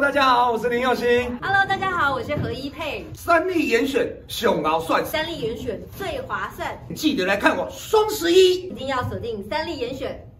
大家好，我是林宥妡。Hello， 大家好，我是何一佩。三立严选熊熬蒜，三立严选最划算，记得来看我双11，一定要锁定三立严选。